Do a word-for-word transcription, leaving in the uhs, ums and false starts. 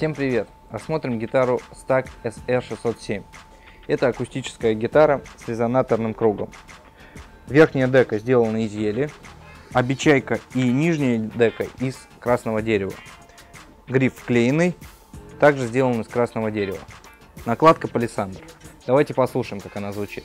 Всем привет! Рассмотрим гитару Stagg эс эр шестьсот семь. Это акустическая гитара с резонаторным кругом. Верхняя дека сделана из ели, а бичайка и нижняя дека из красного дерева. Гриф вклеенный, также сделан из красного дерева. Накладка палисандр. Давайте послушаем, как она звучит.